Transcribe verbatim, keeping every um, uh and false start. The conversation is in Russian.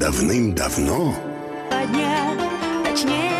Давным-давно. Два дня, точнее.